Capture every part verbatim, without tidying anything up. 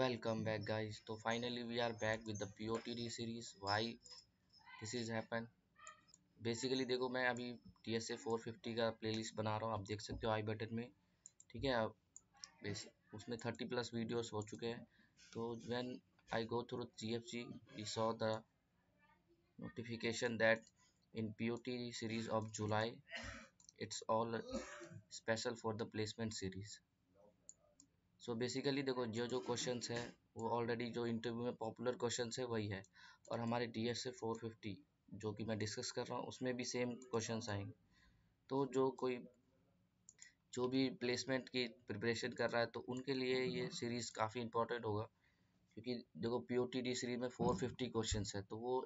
Welcome back guys. So finally we are back with the P O T D series. Why this is happen? Basically देखो मैं अभी D S A four fifty का playlist बना रहा हूँ, आप देख सकते हो आई बटन में, ठीक है। आप बेसिक उसमें thirty प्लस वीडियोस हो चुके हैं। तो when I go through G F G we saw the notification that in P O T D series of July it's all special for the placement series. So so basically देखो जो जो questions है वो already जो interview में popular questions है वही है, और हमारे D S A four fifty जो कि मैं डिस्कस कर रहा हूँ उसमें भी सेम क्वेश्चंस आएंगे। तो जो कोई जो भी प्लेसमेंट की प्रिपरेशन कर रहा है तो उनके लिए ये सीरीज़ काफ़ी इंपॉर्टेंट होगा, क्योंकि देखो P O T D series में four fifty क्वेश्चंस है, तो वो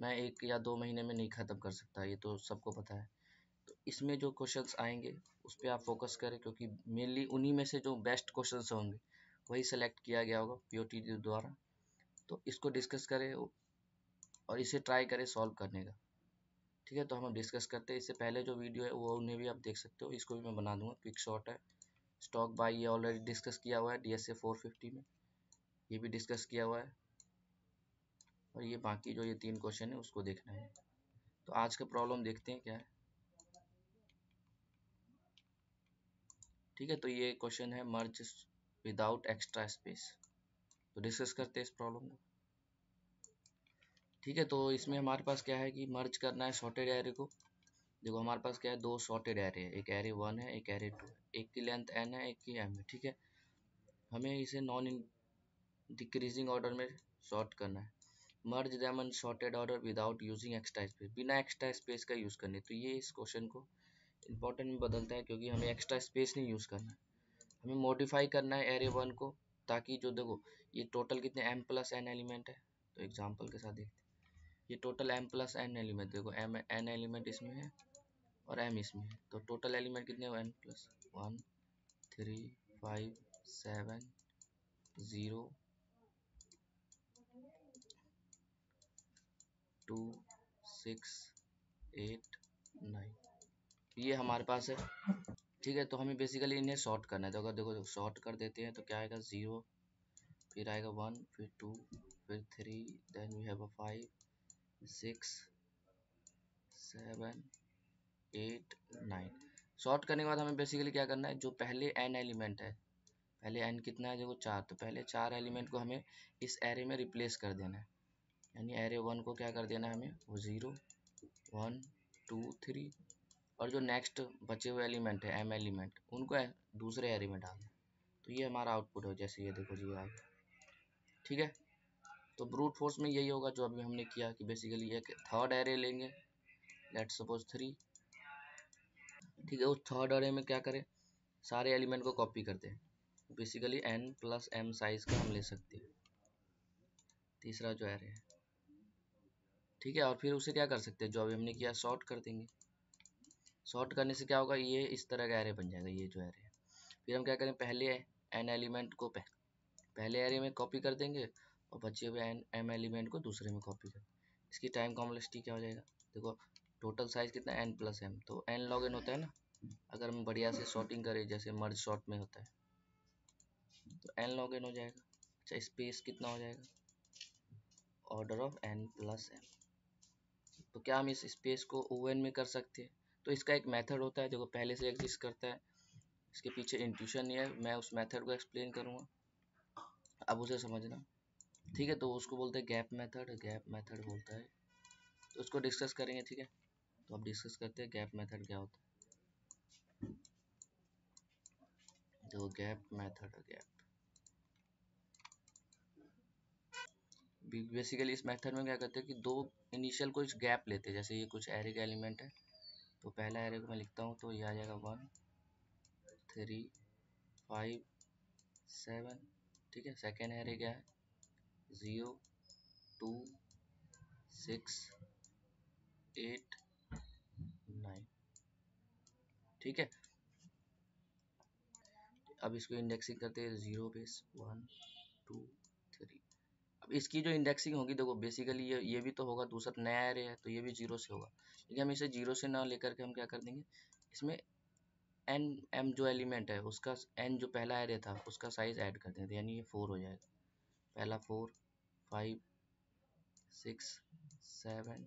मैं एक या दो महीने में नहीं ख़त्म कर सकता, ये तो सबको पता है। तो इसमें जो क्वेश्चंस आएंगे उस पर आप फोकस करें, क्योंकि मेनली उन्हीं में से जो बेस्ट क्वेश्चंस होंगे वही सेलेक्ट किया गया होगा P O T D द्वारा। तो इसको डिस्कस करें और इसे ट्राई करें सॉल्व करने का, ठीक है। तो हम डिस्कस करते हैं। इससे पहले जो वीडियो है वो उन्हें भी आप देख सकते हो, इसको भी मैं बना दूंगा, क्विक शॉट है। स्टॉक बाय ये ऑलरेडी डिस्कस किया हुआ है D S A four fifty में, ये भी डिस्कस किया हुआ है, और ये बाकी जो ये तीन क्वेश्चन है उसको देखना है। तो आज का प्रॉब्लम देखते हैं क्या है, ठीक है। तो ये क्वेश्चन है मर्ज विदाउट एक्स्ट्रा स्पेस, तो डिस्कस करते हैं इस प्रॉब्लम को, ठीक है। तो इसमें हमारे पास क्या है कि मर्ज करना है सॉर्टेड एरे को। देखो हमारे पास क्या है, दो सॉर्टेड एरे है, एक एरे वन है, एक एरे टू है, एक की लेंथ एन है, एक की एम है, ठीक है। हमें इसे नॉन डिक्रीजिंग ऑर्डर में सॉर्ट करना है। Merge them in sorted order without using extra space, बिना एक्स्ट्रा स्पेस का यूज़ करने। तो ये इस क्वेश्चन को इम्पोर्टेंट में बदलता है, क्योंकि हमें एक्स्ट्रा स्पेस नहीं यूज़ करना है, हमें मॉडिफाई करना है एरे वन को, ताकि जो देखो ये टोटल कितने एम प्लस एन एलिमेंट है। तो एग्जांपल के साथ देखते हैं, ये total M plus N element, देखो एम एन एलिमेंट इसमें है और एम इसमें है। तो टोटल एलिमेंट कितने हैं, N plus one three five seven zero two six eight nine, ये हमारे पास है, ठीक है। तो हमें बेसिकली इन्हें शॉर्ट करना है। तो अगर देखो शॉर्ट कर देते हैं तो क्या आएगा, ज़ीरो, फिर आएगा वन, फिर टू, फिर three, then we have a five six seven eight nine. Sort करने के बाद हमें बेसिकली क्या करना है, जो पहले एन एलिमेंट है, पहले एन कितना है देखो चार, तो पहले चार एलिमेंट को हमें इस एरे में रिप्लेस कर देना है, यानी एरे वन को क्या कर देना है हमें, वो ज़ीरो वन टू थ्री, और जो नेक्स्ट बचे हुए एलिमेंट है एम एलिमेंट उनको दूसरे एरे में डालना। तो ये हमारा आउटपुट हो, जैसे ये देखो जी आ गया, ठीक है। तो ब्रूट फोर्स में यही होगा जो अभी हमने किया, कि बेसिकली एक थर्ड एरे लेंगे, लेट्स सपोज थ्री, ठीक है। उस थर्ड एरे में क्या करें, सारे एलिमेंट को कॉपी करते हैं, basically N plus M size का हम ले सकते हैं तीसरा जो एरे है, ठीक है। और फिर उसे क्या कर सकते हैं, जो अभी हमने किया शॉर्ट कर देंगे। शॉर्ट करने से क्या होगा, ये इस तरह का एरे बन जाएगा, ये जो एरे है। फिर हम क्या करें, पहले एन एलिमेंट को पह, पहले एरे में कॉपी कर देंगे और बचे हुए एन एम एलिमेंट को दूसरे में कॉपी कर। इसकी टाइम कॉम्प्लेक्सिटी क्या हो जाएगा, देखो टोटल साइज़ कितना एन प्लस एम, तो एन लॉग एन होता है ना, अगर हम बढ़िया से शॉर्टिंग करें जैसे मर्ज शॉर्ट में होता है, तो एन लॉग एन हो जाएगा। अच्छा स्पेस कितना हो जाएगा, order of N plus M. तो क्या हम इस स्पेस को ओ एन में कर सकते हैं, तो इसका एक मेथड होता है, देखो पहले से एग्जिस्ट करता है, इसके पीछे इंट्यूशन है, मैं उस मेथड को एक्सप्लेन करूँगा, अब उसे समझना, ठीक है। तो उसको बोलते हैं गैप मेथड, गैप मेथड बोलता है, तो उसको डिस्कस करेंगे, ठीक है। तो अब डिस्कस करते हैं गैप मेथड क्या होता है। देखो गैप मेथड, गैप बेसिकली इस मेथड में क्या करते हैं कि दो इनिशियल कुछ गैप लेते हैं, जैसे ये कुछ एरे का एलिमेंट है, तो पहला एरे को मैं लिखता हूँ, तो ये आ जाएगा वन थ्री फाइव सेवन, ठीक है। सेकेंड एरे क्या है, zero two six eight nine, ठीक है। अब इसको इंडेक्सिंग करते हैं, zero base one two three. अब इसकी जो इंडेक्सिंग होगी देखो बेसिकली ये ये भी तो होगा, दूसरा नया एरे है तो ये भी जीरो से होगा, लेकिन हम इसे जीरो से ना लेकर के हम क्या कर देंगे, इसमें एन एम जो एलिमेंट है उसका एन जो पहला एरे था उसका साइज ऐड कर देते हैं, यानी ये फोर हो जाएगा। पहला four, five, six, seven,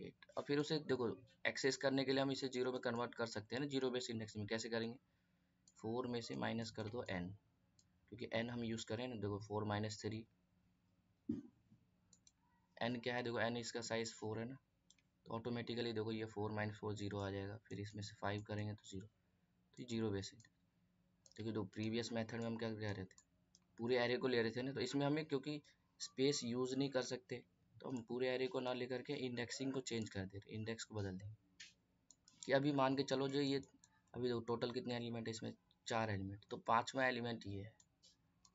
eight. और फिर उसे देखो एक्सेस करने के लिए हम इसे जीरो में कन्वर्ट कर सकते हैं ना, जीरो बेस इंडेक्स में कैसे करेंगे, फोर में से माइनस कर दो एन, क्योंकि एन हम यूज़ करें ना। देखो फोर माइनस थ्री, एन क्या है, देखो एन इसका साइज फोर है ना, तो ऑटोमेटिकली देखो ये फोर माइनस फोर जीरो आ जाएगा। फिर इसमें से फाइव करेंगे तो जीरो, तो ये जीरो बेस इंडेक्स। देखिए दो प्रीवियस मेथड में हम क्या कह रहे थे, पूरे एरे को ले रहे थे ना, तो इसमें हमें क्योंकि स्पेस यूज़ नहीं कर सकते तो हम पूरे एरे को ना लेकर के इंडेक्सिंग को चेंज कर दे रहे, इंडेक्स को बदल देंगे कि अभी मान के चलो जो ये अभी जो टोटल कितने एलिमेंट है, इसमें चार एलिमेंट, तो पांचवा एलिमेंट ये है,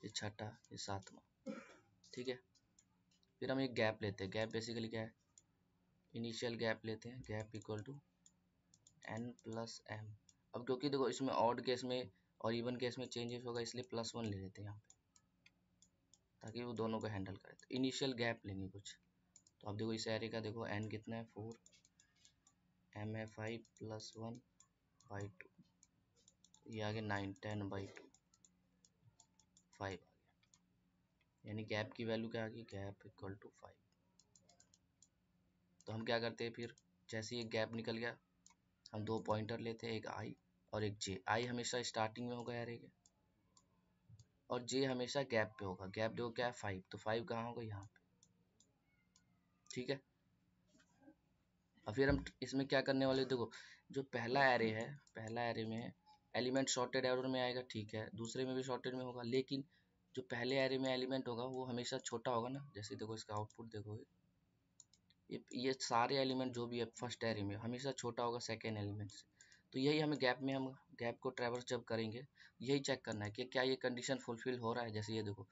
ये छठा, ये सातवां, ठीक है। फिर हम एक गैप लेते हैं, गैप बेसिकली क्या है, इनिशियल गैप लेते हैं, gap equal to N plus M. अब क्योंकि देखो इसमें ऑड केस में और इवन केस में चेंजेस होगा इसलिए प्लस वन ले लेते हैं यहाँ पे, ताकि वो दोनों को हैंडल करे। तो इनिशियल गैप लेंगे कुछ, तो अब देखो इस एरे का देखो एन कितना है, फोर, एम है five, plus one by two, ये आ गया nine, ten by two, five आ गया। यानी गैप की वैल्यू क्या आ गई, गैप इक्वल टू फाइव। तो हम क्या करते हैं फिर, जैसे ये गैप निकल गया हम दो पॉइंटर लेते हैं, एक आई और एक जे। आई हमेशा स्टार्टिंग में होगा एरे के, और जे हमेशा गैप पे होगा। गैप देखो क्या है, फाइव, तो फाइव कहाँ होगा, यहाँ पे, ठीक है। और फिर हम इसमें क्या करने वाले, देखो जो पहला एरे है, पहला एरे में एलिमेंट शॉर्टेड एरर में आएगा, ठीक है, दूसरे में भी शॉर्टेड में होगा, लेकिन जो पहले एरे में एलिमेंट होगा वो हमेशा छोटा होगा ना। जैसे देखो इसका आउटपुट देखो, ये ये सारे एलिमेंट जो भी है फर्स्ट एरे में हमेशा छोटा होगा सेकेंड एलिमेंट से। तो यही हमें गैप में, हम गैप को ट्रैवर्स जब करेंगे यही चेक करना है कि क्या ये कंडीशन फुलफिल हो रहा है। जैसे ये देखो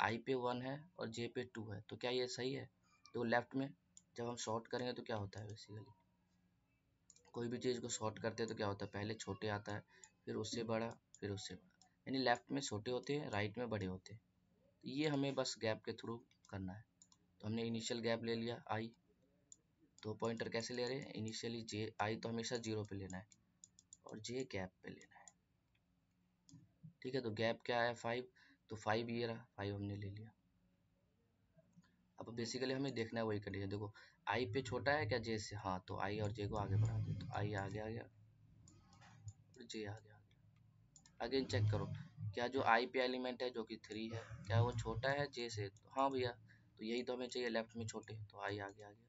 आई पे वन है और जे पे टू है, तो क्या ये सही है। तो लेफ्ट में जब हम शॉर्ट करेंगे तो क्या होता है, बेसिकली कोई भी चीज़ को शॉर्ट करते हैं तो क्या होता है, पहले छोटे आता है, फिर उससे बड़ा, फिर उससे बड़ा, यानी लेफ्ट में छोटे होते हैं, राइट में बड़े होते हैं। तो ये हमें बस गैप के थ्रू करना है। तो हमने इनिशियल गैप ले लिया आई, दो पॉइंटर कैसे ले रहे हैं, इनिशियली जे, आई तो हमेशा जीरो पे लेना है और जे गैप पे लेना है, ठीक है। तो गैप क्या है, फाइव, तो फाइव ये रहा, फाइव हमने ले लिया। अब बेसिकली हमें देखना है वही कंडीशन, देखो आई पे छोटा है क्या जे से, हाँ, तो आई और जे को आगे बढ़ा दो, तो आई आगे आ गया और जे आगे आ गया। अगेन चेक करो क्या जो आई पे एलिमेंट है जो कि थ्री है, क्या वो छोटा है जे से, तो हाँ भैया, तो यही तो हमें चाहिए, लेफ्ट में छोटे, तो आई आगे आ गया,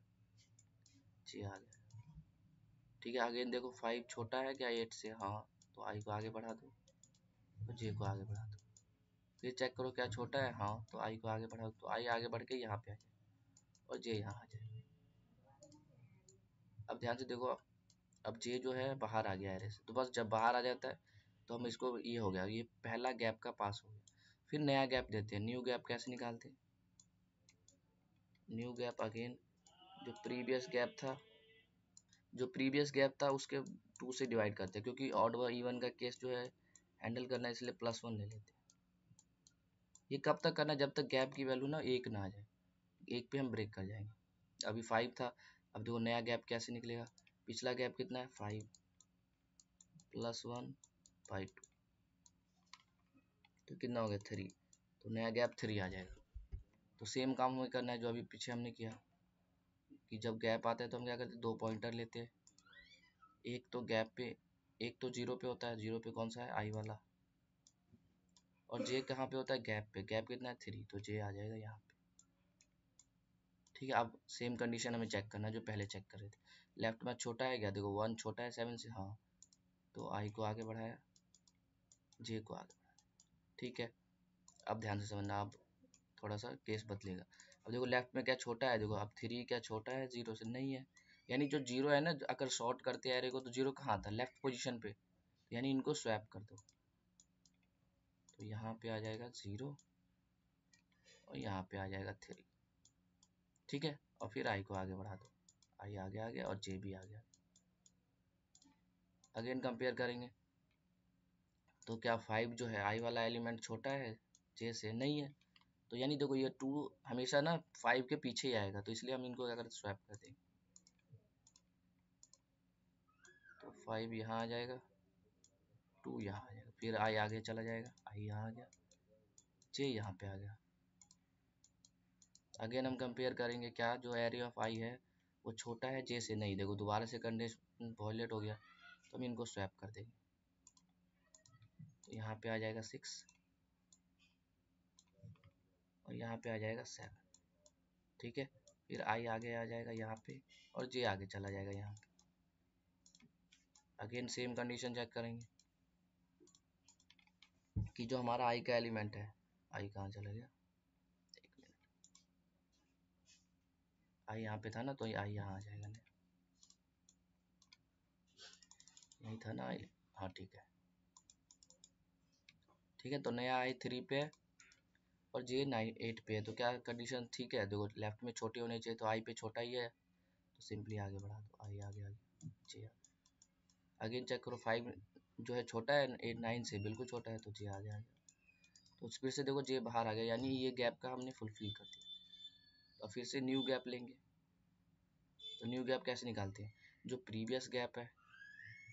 जे आ गया, ठीक है। अगेन देखो फाइव छोटा है क्या एट से, हाँ, तो आई को आगे बढ़ा दो और जे को आगे बढ़ा दो। फिर चेक करो क्या छोटा है, हाँ, तो आई को आगे बढ़ाओ, तो आई आगे बढ़ के यहाँ पे आ जाए और जे यहाँ आ जाए। अब ध्यान से देखो, अब जे जो है बाहर आ गया एरे से, तो बस जब बाहर आ जाता है तो हम इसको, ये हो गया, ये पहला गैप का पास हो गया। फिर नया गैप देते हैं, न्यू गैप कैसे निकालते हैं, न्यू गैप अगेन जो प्रीवियस गैप था, जो प्रीवियस गैप था उसके टू से डिवाइड करते हैं, क्योंकि ऑड व इवन का केस जो है हैंडल करना है इसलिए प्लस वन ले लेते हैं। ये कब तक करना, जब तक गैप की वैल्यू ना एक ना आ जाए, एक पे हम ब्रेक कर जाएंगे। अभी फाइव था, अब देखो नया गैप कैसे निकलेगा, पिछला गैप कितना है, five plus one by two, तो कितना हो गया, थ्री, तो नया गैप थ्री आ जाएगा। तो सेम काम हमें करना है जो अभी पीछे हमने किया, कि जब गैप आता है तो हम क्या करते हैं, दो पॉइंटर लेते हैं, एक तो गैप पे, एक तो जीरो पे होता है, जीरो पे कौन सा है, आई वाला, और जे कहाँ पे होता है, गैप पे, गैप कितना है, थ्री, तो जे आ जाएगा यहाँ पे, ठीक है। अब सेम कंडीशन हमें चेक करना जो पहले चेक कर रहे थे, लेफ्ट में छोटा है क्या, देखो वन छोटा है सेवन से, हाँ, तो आई को आगे बढ़ाया, जे को आगे बढ़ाया, ठीक है। अब ध्यान से समझना, अब थोड़ा सा केस बदलेगा। अब देखो लेफ्ट में क्या छोटा है, देखो अब थ्री क्या छोटा है, जीरो से नहीं है, यानी जो जीरो है ना, अगर शॉर्ट करते एरे को तो जीरो कहाँ था, लेफ्ट पोजिशन पे, यानी इनको स्वैप कर दो, तो यहाँ पे आ जाएगा ज़ीरो और यहाँ पे आ जाएगा थ्री, ठीक है। और फिर आई को आगे बढ़ा दो, आई आगे आ गया और जे भी आ गया। अगेन कंपेयर करेंगे तो क्या फाइव जो है, आई वाला एलिमेंट छोटा है जे से, नहीं है, तो यानी देखो ये टू हमेशा ना फाइव के पीछे ही आएगा, तो इसलिए हम इनको क्या करते, स्वैप कर देंगे। तो फाइव यहाँ आ जाएगा, टू यहाँ आ जाएगा, फिर आई आगे चला जाएगा, आई यहाँ आ गया, जे यहाँ पे आ गया। अगेन हम कंपेयर करेंगे क्या, जो एरिया ऑफ आई है वो छोटा है जे से, नहीं देखो दोबारा से कंडीशन वॉयलेट हो गया तो हम इनको स्वैप कर देंगे। तो यहाँ पे आ जाएगा सिक्स और यहाँ पे आ जाएगा सेवन, ठीक है। फिर आई आगे आ जाएगा यहाँ पे और जे आगे चला जाएगा यहाँ पे। अगेन सेम कंडीशन चेक करेंगे कि जो हमारा आई का एलिमेंट है, आई कहाँ चला गया, एक मिनट, आई यहाँ पे था ना, तो आई यहाँ आ जाएगा, नहीं यही था ना आई, हाँ ठीक है, ठीक है। तो नया आई थ्री पे है और जे नाइन एट पे है, तो क्या कंडीशन ठीक है, देखो लेफ्ट में छोटे होने चाहिए तो आई पे छोटा ही है, तो सिंपली आगे बढ़ा दो, आई आगे आगे जे। अगेन चेक करो, फाइव जो है छोटा है एट नाइन से, बिल्कुल छोटा है, तो जे आ जाएगा। तो फिर से देखो जे बाहर आ गया, यानी ये गैप का हमने फुलफिल कर दिया। तो फिर से न्यू गैप लेंगे, तो न्यू गैप कैसे निकालते हैं, जो प्रीवियस गैप है,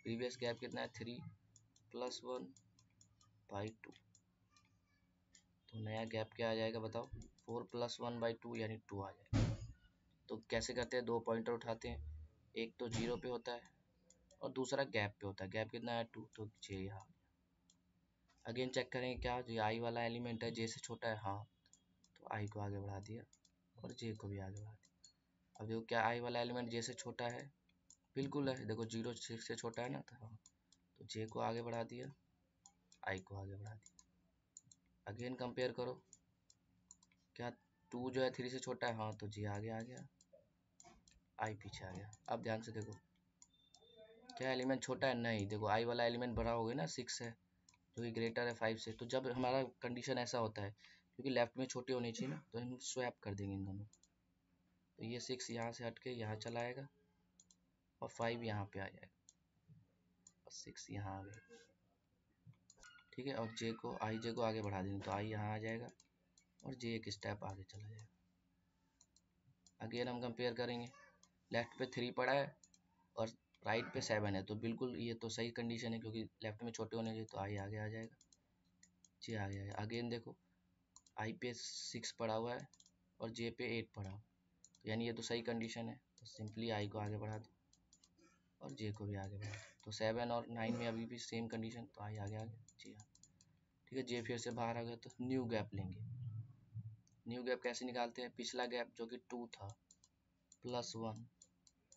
प्रीवियस गैप कितना है, three plus one by two, तो नया गैप क्या आ जाएगा बताओ, four plus one by two यानी टू आ जाएगा। तो कैसे करते हैं, दो पॉइंटर उठाते हैं, एक तो जीरो पे होता है और दूसरा गैप पे होता है, गैप कितना है टू, तो जे यहाँ आ गया। अगेन चेक करेंगे क्या, जो आई वाला एलिमेंट है जे से छोटा है, हाँ, तो आई को आगे बढ़ा दिया और जे को भी आगे बढ़ा दिया। अब देखो क्या आई वाला एलिमेंट जे से छोटा है, बिल्कुल है, देखो जीरो सिक्स से छोटा है ना, तो हाँ, तो जे को आगे बढ़ा दिया, आई को आगे बढ़ा दिया। अगेन कंपेयर करो, क्या टू जो है थ्री से छोटा है, हाँ, तो जे आगे आ गया, आई पीछे आ गया। अब ध्यान से देखो क्या एलिमेंट छोटा है, नहीं देखो आई वाला एलिमेंट बड़ा हो गया ना, सिक्स है जो कि ग्रेटर है फाइव से। तो जब हमारा कंडीशन ऐसा होता है क्योंकि लेफ्ट में छोटे होने चाहिए ना, तो हम स्वैप कर देंगे इन दोनों, तो ये सिक्स यहाँ से हट के यहाँ चला आएगा और फाइव यहाँ पे आ जाएगा और सिक्स यहाँ आ गया, ठीक है। और जे को आई जे को आगे बढ़ा देंगे, तो आई यहाँ आ जाएगा और जे एक स्टेप आगे चला जाएगा। अगेन हम कंपेयर करेंगे, लेफ्ट पे थ्री पड़ा है और राइट पे सेवन है, तो बिल्कुल ये तो सही कंडीशन है क्योंकि लेफ्ट में छोटे होने चाहिए, तो आई आगे आ जाएगा, जे आगे आएगा। अगेन देखो आई पे सिक्स पड़ा हुआ है और जे पे एट पड़ा हुआ, तो यानी ये तो सही कंडीशन है, तो सिंपली आई को आगे बढ़ा दो और जे को भी आगे बढ़ा दो। तो सेवन और नाइन में अभी भी सेम कंडीशन, तो आई आगे आ गया, जे आगे, ठीक है। जे फिर से बाहर आ गया, तो न्यू गैप लेंगे। न्यू गैप कैसे निकालते हैं, पिछला गैप जो कि टू था प्लस वन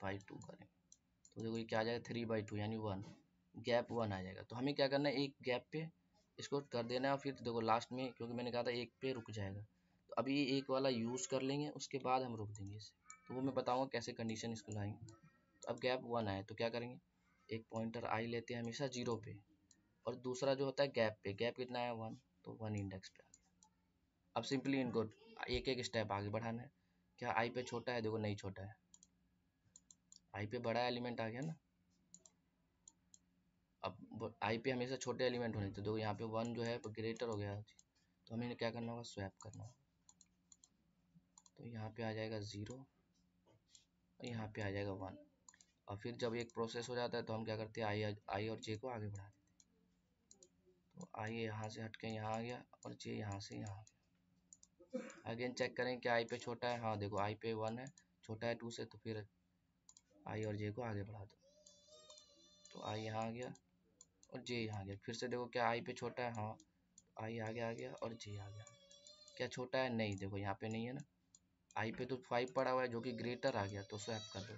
बाई टू करेंगे, तो देखो ये क्या आ जाएगा, थ्री बाई टू यानी वन, गैप वन आ जाएगा। तो हमें क्या करना है, एक गैप पे इसको कर देना है और फिर देखो लास्ट में, क्योंकि मैंने कहा था एक पे रुक जाएगा, तो अभी एक वाला यूज़ कर लेंगे, उसके बाद हम रुक देंगे इसे, तो वो मैं बताऊँगा कैसे कंडीशन इसको लाएंगे। तो अब गैप वन आए, तो क्या करेंगे, एक पॉइंटर आई लेते हैं हमेशा जीरो पे और दूसरा जो होता है गैप पे, गैप कितना है वन, तो वन इंडेक्स पे आ गया। अब सिंपली इनको एक एक स्टेप आगे बढ़ाना है। क्या आई पे छोटा है, देखो नहीं छोटा है, आई पे बड़ा एलिमेंट आ गया ना, अब आई पे हमेशा छोटे एलिमेंट होने चाहिए, देखो यहाँ पे वन जो है ग्रेटर हो गया, तो हमें क्या करना होगा, स्वैप करना होगा। तो यहाँ पे आ जाएगा ज़ीरो और यहाँ पे आ जाएगा वन, और फिर जब एक प्रोसेस हो जाता है तो हम क्या करते हैं, आई आई और जे को आगे बढ़ा देते हैं। तो आई यहाँ से हट के यहाँ आ गया और जे यहाँ से यहाँ आ गया। अगेन चेक करें कि आई पे छोटा है, हाँ देखो आई पे वन है, छोटा है टू से, तो फिर आई और जे को आगे बढ़ा दो, तो आई यहाँ आ गया और जे यहाँ आ गया। फिर से देखो क्या आई पे छोटा है, हाँ आई आगे आ गया और जे आ गया। क्या छोटा है, नहीं देखो यहाँ पे नहीं है ना, आई पे तो फाइव पड़ा हुआ है जो कि ग्रेटर आ गया, तो स्वैप कर दो,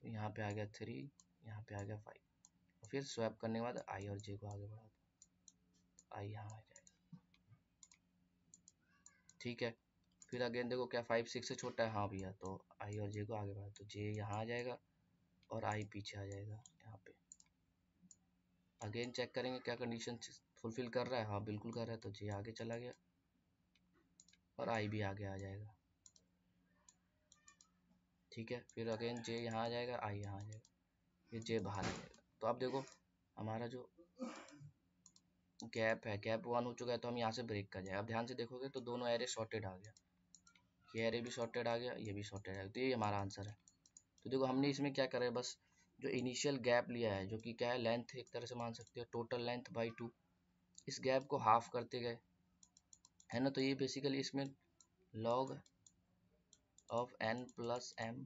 तो यहाँ पे आ गया थ्री, यहाँ पे आ गया फाइव, और फिर स्वैप करने के बाद आई और जे को आगे बढ़ा दो, आई यहाँ आ जाएगा, ठीक है। फिर अगेन देखो क्या फाइव सिक्स से छोटा है, हाँ भैया, तो आई और जे को आगे बढ़ा, तो जे यहाँ आ जाएगा और आई पीछे आ जाएगा यहाँ पे। अगेन चेक करेंगे क्या कंडीशन फुलफिल कर रहा है, हाँ बिल्कुल कर रहा है, तो जे आगे चला गया और आई भी आगे आ जाएगा, ठीक है। फिर अगेन जे यहाँ आ जाएगा, आई यहाँ आ जाएगा, फिर जे बाहर आ जाएगा। तो अब देखो हमारा जो गैप है, गैप वन हो चुका है, तो हम यहाँ से ब्रेक कर जाएगा। अब ध्यान से देखोगे तो दोनों एरे शॉर्टेड आ गया, ये एरे भी शॉर्टेड आ गया, ये भी शॉर्टेड आ गया, तो ये हमारा आंसर है। तो देखो हमने इसमें क्या करा है, बस जो इनिशियल गैप लिया है जो कि क्या है लेंथ एक तरह से मान सकते हो टोटल लेंथ बाई टू, इस गैप को हाफ करते गए है ना। तो ये बेसिकली इसमें log of N plus M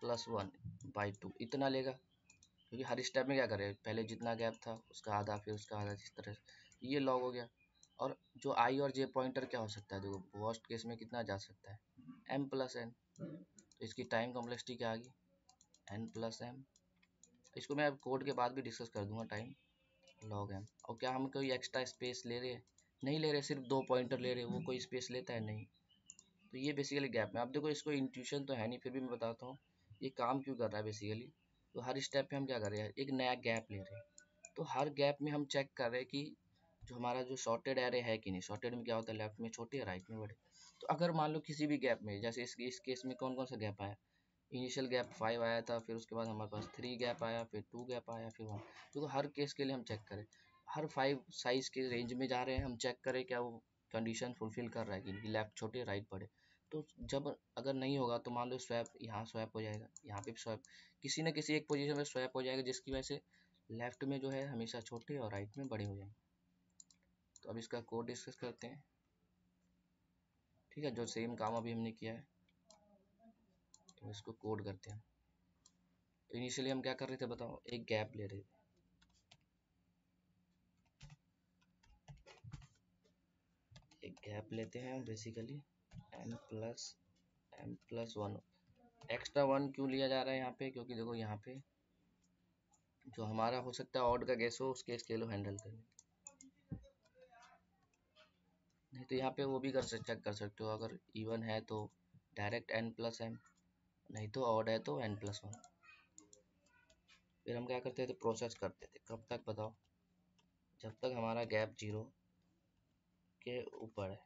plus one by two इतना लेगा, क्योंकि हर स्टेप में क्या करे पहले जितना गैप था उसका आधा फिर उसका आधा, इस तरह से ये लॉग हो गया। और जो आई और जे पॉइंटर क्या हो सकता है, देखो वर्स्ट केस में कितना जा सकता है एम प्लस एन, तो इसकी टाइम कॉम्प्लेक्सिटी क्या आ गई एन प्लस एम। इसको मैं अब कोड के बाद भी डिस्कस कर दूंगा टाइम लॉग एम। और क्या हम कोई एक्स्ट्रा स्पेस ले रहे हैं, नहीं ले रहे, सिर्फ दो पॉइंटर ले रहे, वो कोई स्पेस लेता है नहीं। तो ये बेसिकली गैप में आप देखो इसको इंट्यूशन तो है नहीं, फिर भी मैं बताता हूँ ये काम क्यों कर रहा है बेसिकली। तो हर स्टेप पे हम क्या कर रहे हैं एक नया गैप ले रहे हैं, तो हर गैप में हम चेक कर रहे हैं कि जो हमारा जो शॉर्टेड एरे है कि नहीं। शॉर्टेड में क्या होता है लेफ्ट में छोटे राइट में बड़े। तो अगर मान लो किसी भी गैप में, जैसे इस, इस केस में कौन कौन सा गैप आया, इनिशियल गैप फाइव आया था, फिर उसके बाद हमारे पास थ्री गैप आया, फिर टू गैप आया, फिर वन। तो हर केस के लिए हम चेक करें हर फाइव साइज के रेंज में जा रहे हैं, हम चेक करें क्या वो कंडीशन फुलफिल कर रहा है कि लेफ्ट छोटे राइट बड़े। तो जब अगर नहीं होगा तो मान लो स्वैप यहाँ स्वैप हो जाएगा, यहाँ पे स्वैप किसी न किसी एक पोजीशन में स्वैप हो जाएगा, जिसकी वजह से लेफ्ट में जो है हमेशा छोटे और राइट में बड़े हो जाएंगे। तो अब इसका कोड डिस्कस करते हैं, ठीक है, जो सेम काम अभी हमने किया है। तो इसको कोड करते हैं। तो इनिशियली हम क्या कर रहे थे बताओ, एक गैप ले रहे थे, एक गैप लेते हैं basically M plus M plus one. Extra one क्यों लिया जा रहा है यहाँ पे, क्योंकि देखो यहाँ पे जो हमारा हो सकता है ऑड का गैस हो उसके स्केलो हैंडल करने, नहीं तो यहाँ पे वो भी कर सकते चेक कर सकते हो। अगर इवन है तो डायरेक्ट एन प्लस एम, नहीं तो ऑड है तो एन प्लस वन। फिर हम क्या करते थे प्रोसेस करते थे, कब तक बताओ, जब तक हमारा गैप जीरो के ऊपर है,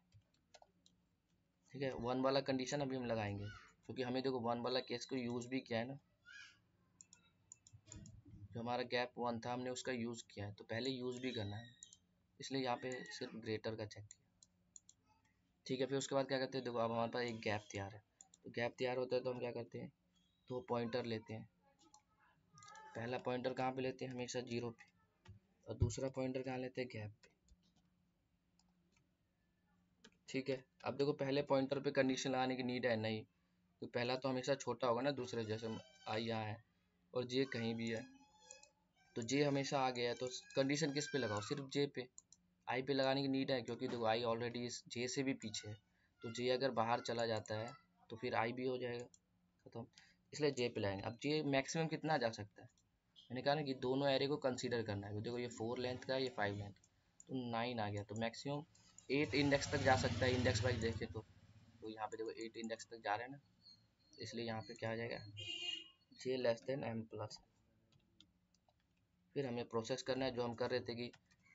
ठीक है। वन वाला कंडीशन अभी हम लगाएंगे क्योंकि हमें देखो वन वाला केस को यूज भी किया है ना, जो हमारा गैप वन था हमने उसका यूज किया है, तो पहले यूज भी करना है, इसलिए यहाँ पे सिर्फ ग्रेटर का चेक किया, ठीक है। फिर उसके बाद क्या करते हैं, देखो अब हमारे पास एक गैप तैयार है, तो गैप तैयार होता है तो हम क्या करते हैं दो पॉइंटर लेते हैं। पहला पॉइंटर कहाँ पे लेते हैं, हमेशा जीरो पे, और दूसरा पॉइंटर कहाँ लेते हैं गैप पे, ठीक है। अब देखो पहले पॉइंटर पे कंडीशन लगाने की नीड है नहीं, तो पहला तो हमेशा छोटा होगा ना दूसरे, जैसे आई यहाँ है और जे कहीं भी है, तो जे हमेशा आ गया है, तो कंडीशन किस पे लगाओ, सिर्फ जे पे। आई पे लगाने की नीड है क्योंकि देखो आई ऑलरेडी इस जे से भी पीछे है, तो जे अगर बाहर चला जाता है तो फिर आई भी हो जाएगा खत्म, इसलिए जे पे लगाएंगे। अब जे मैक्सिमम कितना जा सकता है, मैंने कहा ना कि दोनों एरे को कंसिडर करना है, देखो ये फोर लेंथ का है ये फाइव लेंथ, तो नाइन आ गया, तो मैक्सिमम एट इंडेक्स तक जा सकता है इंडेक्स वाइज देखे तो। तो यहाँ पे देखो एट इंडेक्स तक जा रहे हैं ना, इसलिए यहाँ पे क्या आ जाएगा J less than M plus. फिर हमें प्रोसेस करना है जो हम कर रहे थे कि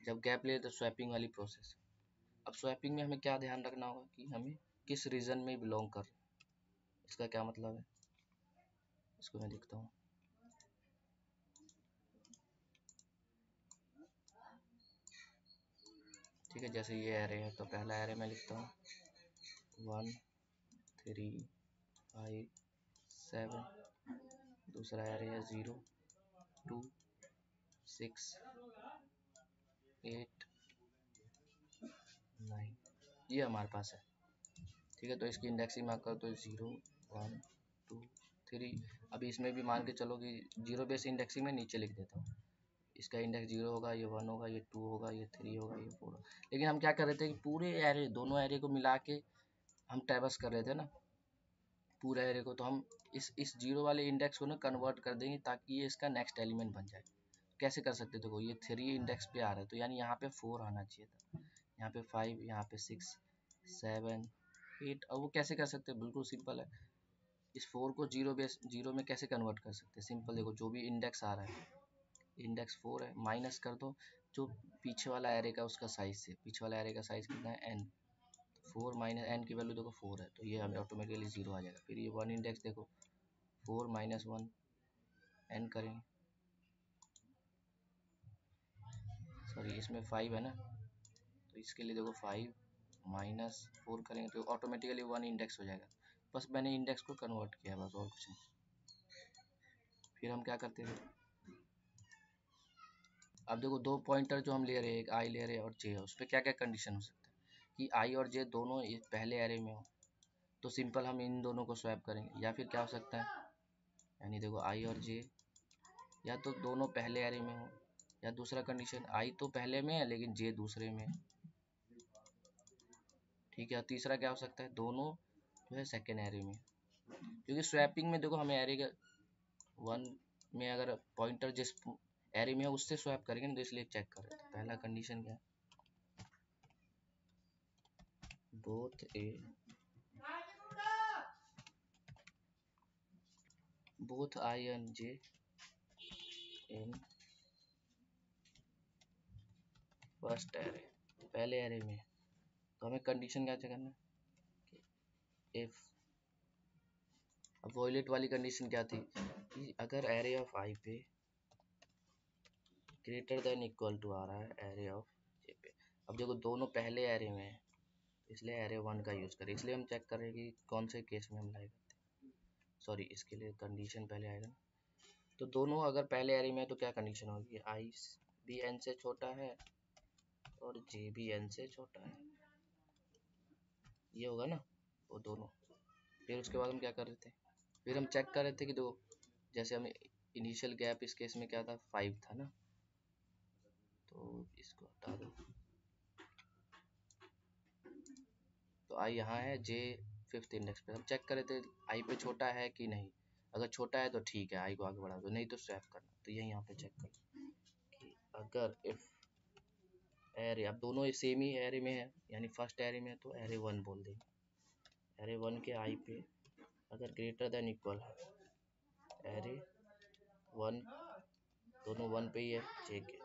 जब गैप ले तो स्वैपिंग वाली प्रोसेस। अब स्वैपिंग में हमें क्या ध्यान रखना होगा कि हमें किस रीजन में बिलोंग कर रहे हैं, इसका क्या मतलब है, इसको मैं देखता हूँ। ठीक है, जैसे ये एरे है तो पहला एरे मैं लिखता हूँ वन थ्री फाइव सेवन, दूसरा एरे है zero two six eight nine, ये हमारे पास है, ठीक है। तो इसकी इंडेक्सिंग मार्क करो तो ज़ीरो वन टू थ्री, अभी इसमें भी मान के चलो कि जीरो बेस इंडेक्सिंग में नीचे लिख देता हूँ, इसका इंडेक्स जीरो होगा, ये वन होगा, ये टू होगा, ये थ्री होगा, ये फोर होगा। लेकिन हम क्या कर रहे थे कि पूरे एरे दोनों एरे को मिला के हम ट्रैवर्स कर रहे थे ना पूरा एरे को, तो हम इस इस जीरो वाले इंडेक्स को ना कन्वर्ट कर देंगे ताकि ये इसका नेक्स्ट एलिमेंट बन जाए। कैसे कर सकते देखो, ये थ्री इंडेक्स पे आ रहा है तो यानी यहाँ पे फोर आना चाहिए था, यहाँ पे फाइव, यहाँ पे सिक्स सेवन एट। और वो कैसे कर सकते, बिल्कुल सिंपल है, इस फोर को जीरो बेस जीरो में कैसे कन्वर्ट कर सकते, सिंपल देखो जो भी इंडेक्स आ रहा है इंडेक्स फोर है माइनस कर दो जो पीछे वाला एरे का उसका साइज से, पीछे वाला एरे का साइज कितना है एन, फोर माइनस एन की वैल्यू देखो फोर है तो ये हमें ऑटोमेटिकली जीरो आ जाएगा। फिर ये वन इंडेक्स देखो फोर माइनस वन एन करेंगे, सॉरी इसमें फाइव है ना तो इसके लिए देखो फाइव माइनस फोर करेंगे तो ऑटोमेटिकली वन इंडेक्स हो जाएगा। बस मैंने इंडेक्स को कन्वर्ट किया बस और कुछ नहीं। फिर हम क्या करते हैं, अब देखो दो पॉइंटर जो हम ले रहे हैं, आई ले रहे हैं और जे है, उस पर क्या क्या कंडीशन हो सकता है कि आई और जे दोनों पहले एरे में हो, तो सिंपल हम इन दोनों को स्वैप करेंगे। या फिर क्या हो सकता है, यानी देखो आई और जे या तो दोनों पहले एरे में हो, या दूसरा कंडीशन आई तो पहले में है लेकिन जे दूसरे में है, ठीक है। तीसरा क्या हो सकता है, दोनों जो है सेकेंड एरे में, क्योंकि स्वैपिंग में देखो हमें एरे का वन में अगर पॉइंटर जिस एरे में है उससे स्वैप करेंगे ना, तो इसलिए चेक कर रहे हैं। पहला कंडीशन क्या है, both a both I and J in first array, पहले एरे में, तो हमें कंडीशन क्या चेक करना है, इफ। अब वॉयलेट वाली कंडीशन क्या थी कि अगर एरे ऑफ आई पे ग्रेटर देन इक्वल टू आ रहा है एरे ऑफ जे पे, अब देखो दोनों पहले एरे में है इसलिए एरे वन का यूज़ करें, इसलिए हम चेक करें कि कौन से केस में हम लाई करते हैं, सॉरी इसके लिए कंडीशन पहले आएगा ना, तो दोनों अगर पहले एरे में है तो क्या कंडीशन होगी, आई भी एन से छोटा है और जे भी एन से छोटा है, ये होगा ना वो दोनों। फिर उसके बाद हम क्या कर रहे थे, फिर हम चेक कर रहे थे कि दो, जैसे हमें इनिशियल गैप इस केस में क्या था, फाइव था ना, तो इसको हटा दो, तो आई यहाँ है, जे फिफ्थ इंडेक्स पे, हम चेक कर रहे थे आई पे छोटा है कि नहीं, अगर छोटा है तो ठीक है आई को आगे बढ़ा दो, नहीं तो स्वैप करना, तो यही यहाँ पे चेक करना कि अगर इफ एरे, अब दोनों सेम ही एरे में है यानी फर्स्ट एरे में है, तो एरे वन बोल देंगे, एरे वन के आई पे अगर ग्रेटर देन इक्वल है, एरे वन दोनों वन पे ही है जे के,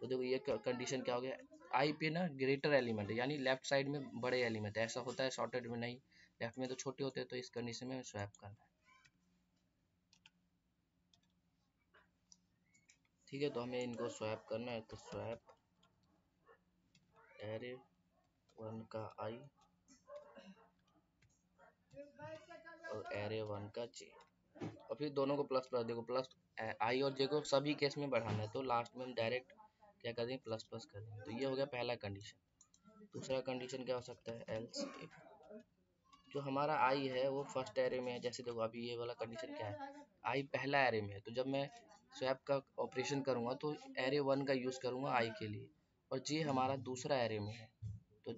तो देखो ये कंडीशन क्या हो गया, आई पे ना ग्रेटर एलिमेंट है यानी लेफ्ट साइड में बड़े एलिमेंट है, ऐसा होता है शॉर्टेड में नहीं, लेफ्ट में तो छोटे होते हैं, तो इस कंडीशन में स्वैप करना है, ठीक है। तो हमें इनको स्वैप करना है, तो स्वैप एरे वन का आई और एरे वन का जे, और फिर दोनों को प्लस प्लस, देखो प्लस आई और जे को सभी केस में बढ़ाना है, तो लास्ट में हम डायरेक्ट क्या कर देंगे, प्लस प्लस कर देंगे, तो ये हो गया पहला कंडीशन। दूसरा कंडीशन क्या हो सकता है, एल्स जो हमारा आई है वो फर्स्ट एरे में है, जैसे देखो अभी ये वाला कंडीशन क्या है, आई पहला एरे में है, तो जब मैं स्वैप का ऑपरेशन करूँगा तो एरे वन का यूज़ करूँगा आई के लिए, और जे हमारा दूसरा एरे में है तो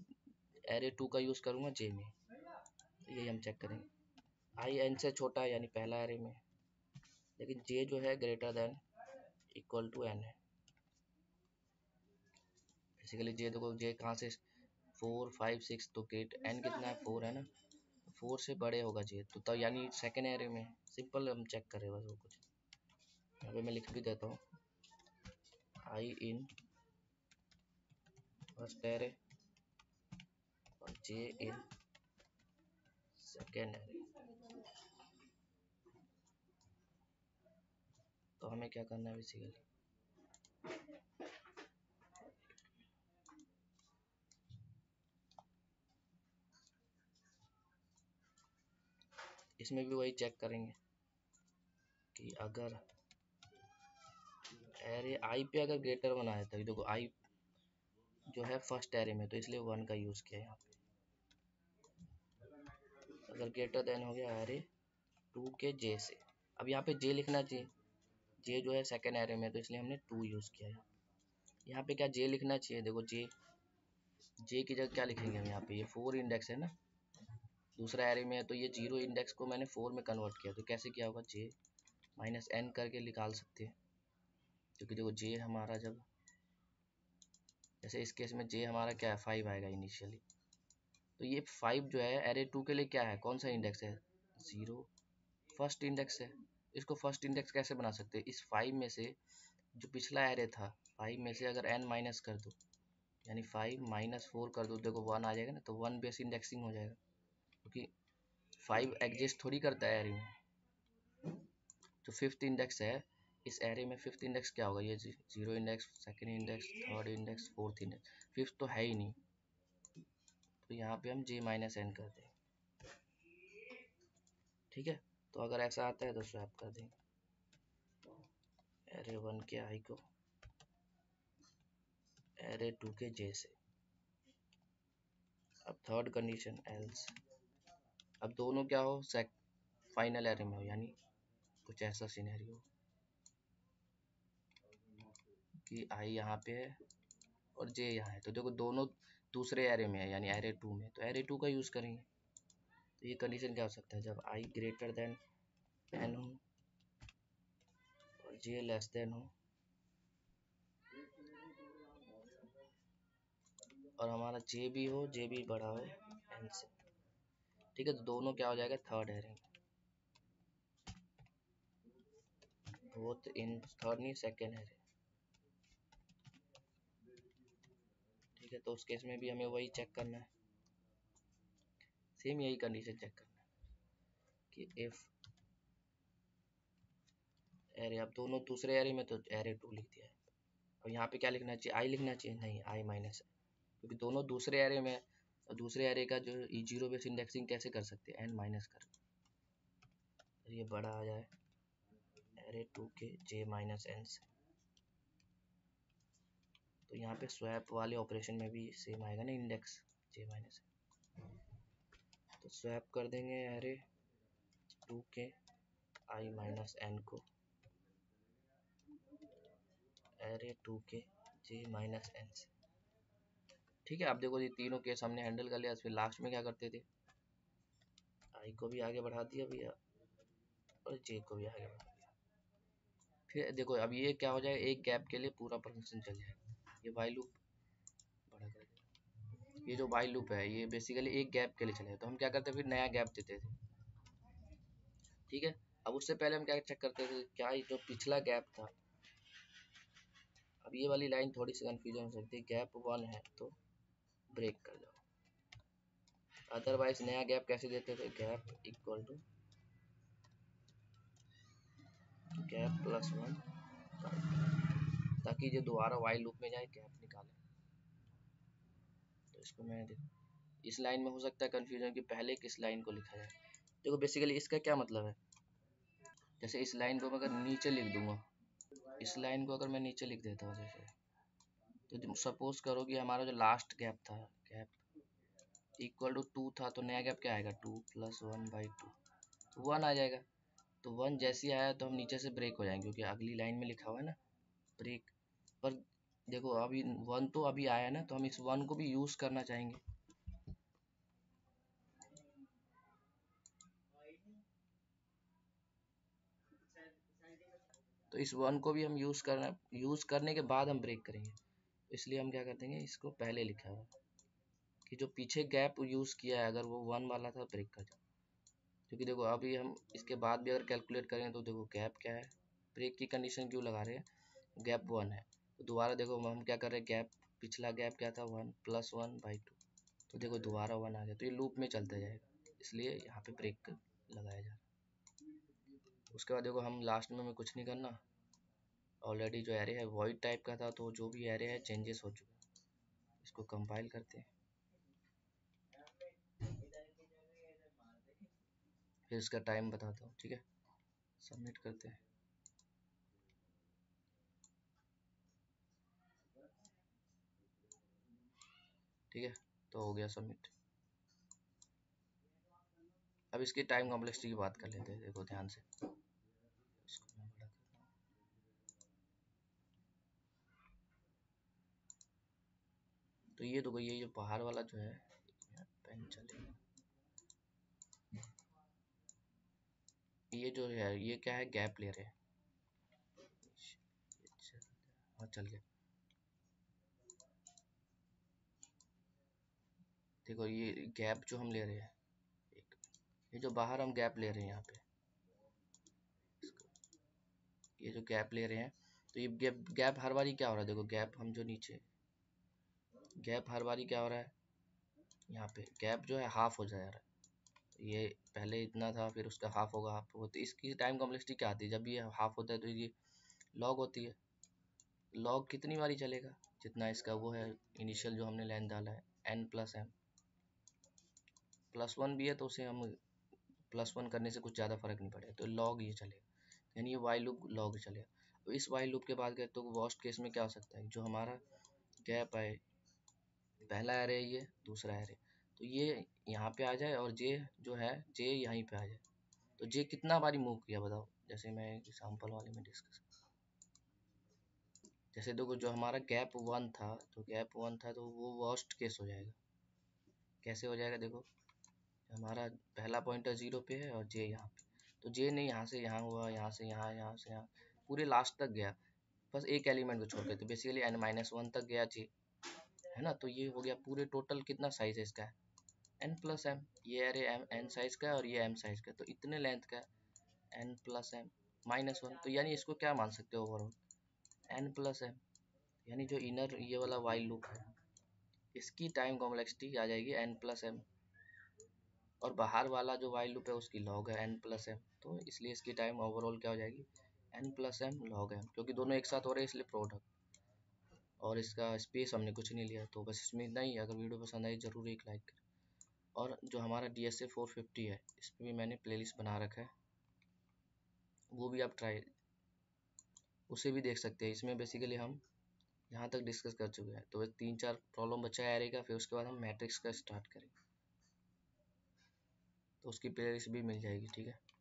एरे टू का यूज़ करूँगा जे में, तो यही हम चेक करेंगे, आई एन से छोटा है यानी पहला एरे में, लेकिन जे जो है greater than equal to N है, बेसिकली जे देखो जे कहाँ से, फोर फाइव सिक्स, तो ग्रेट एन कितना है, फोर है ना, फोर से बड़े होगा जे, तो तब यानी सेकेंड एरे में, सिंपल हम चेक करें बस वो कुछ, यहाँ पे मैं लिख भी देता हूँ, आई इन फर्स्ट एरे और जे इन सेकेंड एरे, तो हमें क्या करना है, बेसिकली इसमें भी वही चेक करेंगे कि अगर एरे आई पे अगर ग्रेटर वन आया था, देखो आई जो है फर्स्ट एरे में तो इसलिए वन का यूज किया है यहाँ पे, अगर ग्रेटर देन हो गया एरे टू के जे से, अब यहाँ पे जे लिखना चाहिए, जे जो है सेकेंड एरे में तो इसलिए हमने टू यूज किया है, यहाँ पे क्या जे लिखना चाहिए, देखो जे जे की जगह क्या लिखेंगे हम यहाँ पे, ये फोर इंडेक्स है ना दूसरा एरे में है, तो ये जीरो इंडेक्स को मैंने फोर में कन्वर्ट किया, तो कैसे किया होगा, जे माइनस एन करके निकाल सकते हैं, क्योंकि देखो जे हमारा जब, जैसे इस केस में जे हमारा क्या है, फाइव आएगा इनिशियली, तो ये फाइव जो है एरे टू के लिए क्या है, कौन सा इंडेक्स है, ज़ीरो, फर्स्ट इंडेक्स है, इसको फर्स्ट इंडेक्स कैसे बना सकते हैं, इस फाइव में से जो पिछला एरे था फाइव में से अगर एन माइनस कर दो, यानी फाइव माइनस फोर कर दो, देखो वन आ जाएगा ना, तो वन बेस इंडेक्सिंग हो जाएगा, क्योंकि फाइव एग्जिस्ट थोड़ी करता है एरे में, जो फिफ्थ इंडेक्स है इस एरे में, फिफ्थ इंडेक्स क्या होगा, ये zero index, second index, third index, fourth index, fifth तो है ही नहीं, तो यहाँ पे हम जे माइनस एन कर देंगे, ठीक है। तो अगर ऐसा आता है तो स्वैप कर देंगे, एरे वन के आई को एरे टू के जे से। अब थर्ड कंडीशन एल्स, अब दोनों क्या हो फाइनल एरे में हो, यानी कुछ ऐसा सिनेरियो कि आई यहाँ पे है और जे यहाँ है, तो देखो दोनों दूसरे एरे में है यानी एरे टू में, तो एरे टू का यूज करेंगे। तो ये कंडीशन क्या हो सकता है, जब आई ग्रेटर देन टेन हो और जे लेस देन हो और हमारा जे भी हो, जे भी बड़ा हो एन से, ठीक है। तो दोनों क्या हो जाएगा third array, both in third नहीं सेकेंड एरे, ठीक है। तो उस केस में भी हमें वही चेक करना है, सेम यही कंडीशन चेक करना है कि इफ एरे, अब दोनों दूसरे एरे में तो एरे टू लिख दिया है, और यहाँ पे क्या लिखना चाहिए, आई लिखना चाहिए, नहीं आई माइनस, क्योंकि दोनों दूसरे एरे में, और दूसरे एरे का जो जीरो बेस इंडेक्सिंग कैसे कर सकते हैं, एन माइनस कर, और ये बड़ा आ जाए एरे टू के जे माइनस एन से। तो यहाँ पे स्वैप वाले ऑपरेशन में भी सेम आएगा ना, इंडेक्स जे माइनस एन, तो स्वैप कर देंगे एरे टू के आई माइनस एन को एरे टू के जे माइनस एन से, ठीक है। आप देखो ये तीनों केस हमने हैंडल कर लिया। फिर लास्ट में क्या करते थे, आई को भी आगे बढ़ा दिया भैया और जे को भी आगे बढ़ा दिया। फिर देखो अब ये क्या हो जाए, एक गैप के लिए पूरा फंक्शन चल जाएगा, ये वाइल लूप बड़ा कर, ये जो वाइल लूप है ये बेसिकली एक गैप के लिए चलेगा। तो हम क्या करते फिर नया गैप देते थे, ठीक है। अब उससे पहले हम क्या चेक करते थे, क्या जो पिछला गैप था, अब ये वाली लाइन थोड़ी सी कन्फ्यूजन हो सकती है, गैप वन है तो ब्रेक कर जाओ, अदरवाइज नया गैप कैसे देते थे, gap equal to gap plus one, ताकि जो दोबारा वाइल लूप में जाए गैप निकाले। तो इसको मैं इस लाइन में हो सकता है कंफ्यूजन कि पहले किस लाइन को लिखा जाए। देखो बेसिकली इसका क्या मतलब है, जैसे इस लाइन को अगर नीचे लिख दूंगा, इस लाइन को अगर मैं नीचे लिख देता हूँ जैसे, तो सपोज करो कि हमारा जो लास्ट गैप था, गैप इक्वल टू टू था, तो नया गैप क्या आएगा, two plus one by two, one आ जाएगा। तो वन जैसे आया तो हम नीचे से ब्रेक हो जाएंगे, क्योंकि अगली लाइन में लिखा हुआ है ना ब्रेक। पर देखो अभी वन तो अभी आया ना, तो हम इस वन को भी यूज करना चाहेंगे, तो इस वन को भी हम यूज करना, यूज करने के बाद हम ब्रेक करेंगे। इसलिए हम क्या कर देंगे, इसको पहले लिखा हुआ कि जो पीछे गैप यूज़ किया है अगर वो वन वाला था ब्रेक कर जाओ, क्योंकि देखो अभी हम इसके बाद भी अगर कैलकुलेट करेंगे तो देखो गैप क्या है, ब्रेक की कंडीशन क्यों लगा रहे हैं, गैप वन है। तो दोबारा देखो हम क्या कर रहे हैं, गैप पिछला गैप क्या था, one plus one by two, तो देखो दोबारा वन आ गया, तो ये लूप में चलता जाएगा, इसलिए यहाँ पर ब्रेक लगाया जा रहा है। उसके बाद देखो हम लास्ट में, में कुछ नहीं करना, ऑलरेडी जो एरे है वॉइड टाइप का था, तो जो भी एरे है चेंजेस हो चुके हैं। इसको कंपाइल करते हैं, फिर इसका टाइम बताता हूँ, ठीक है। सबमिट करते हैं, ठीक है, तो हो गया सबमिट। अब इसकी टाइम कॉम्प्लेक्सिटी की बात कर लेते हैं। देखो ध्यान से तो ये देखो, ये जो बाहर वाला जो है पेन चलेगा, ये जो है ये क्या है, गैप ले रहे हैं, हाँ चल गया। देखो ये गैप जो हम ले रहे हैं, एक ये जो बाहर हम गैप ले रहे हैं यहाँ पे, ये जो गैप ले रहे हैं, तो ये गैप गैप हर बारी क्या हो रहा है, देखो गैप हम जो नीचे गैप हर बारी क्या हो रहा है, यहाँ पे गैप जो है हाफ हो जा रहा है, ये पहले इतना था फिर उसका हाफ होगा, हाफ होती। इसकी टाइम कॉम्प्लेक्सिटी क्या आती है, जब ये हाफ होता है तो ये लॉग होती है, लॉग कितनी बारी चलेगा, जितना इसका वो है इनिशियल जो हमने लाइन डाला है, N plus M, plus one भी है तो उसे हम प्लस वन करने से कुछ ज़्यादा फर्क नहीं पड़ेगा, तो लॉग ये चलेगा, यानी ये वाई लूप लॉग चलेगा। इस वाइल लूप के बात करें तो वर्स्ट केस में क्या हो सकता है, जो हमारा गैप है, पहला एरे ये, दूसरा एरे, तो ये यहाँ पे आ जाए और जे जो है जे यहीं पे आ जाए, तो जे कितना बारी मूव किया बताओ। जैसे मैं एग्जाम्पल वाले में डिस्कस, जैसे देखो जो हमारा गैप वन था, तो गैप वन था तो वो वर्स्ट केस हो जाएगा। कैसे हो जाएगा देखो, हमारा पहला पॉइंटर जीरो पे है और जे यहाँ पे, तो जे ने यहाँ से यहाँ हुआ, यहाँ से यहाँ, यहाँ से यहाँ, पूरे लास्ट तक गया, बस एक एलिमेंट को छोड़ के, तो बेसिकली एन माइनस वन तक गया जे, है ना। तो ये हो गया पूरे टोटल कितना साइज है इसका, एन प्लस एम, ये अरे एम एन साइज का और ये एम साइज का, तो इतने लेंथ का n plus m minus one, तो यानी इसको क्या मान सकते हो ओवरऑल एन प्लस एम, यानी जो इनर ये वाला वाइल लूप है इसकी टाइम कॉम्प्लेक्सिटी आ जाएगी एन प्लस एम, और बाहर वाला जो वाइल लूप है उसकी लॉग है एन प्लस एम, तो इसलिए इसकी टाइम ओवरऑल क्या हो जाएगी n plus m log m, क्योंकि दोनों एक साथ हो रहे हैं इसलिए प्रोडक्ट, और इसका स्पेस हमने कुछ नहीं लिया। तो बस इसमें इतना ही, अगर वीडियो पसंद आई ज़रूर एक लाइक करें, और जो हमारा D S A four fifty है इस पर भी मैंने प्लेलिस्ट बना रखा है, वो भी आप ट्राई उसे भी देख सकते हैं। इसमें बेसिकली हम यहाँ तक डिस्कस कर चुके हैं, तो बस तीन चार प्रॉब्लम बचा है रहेगा, फिर उसके बाद हम मैट्रिक्स का स्टार्ट करेंगे, तो उसकी प्लेलिस्ट भी मिल जाएगी। ठीक है।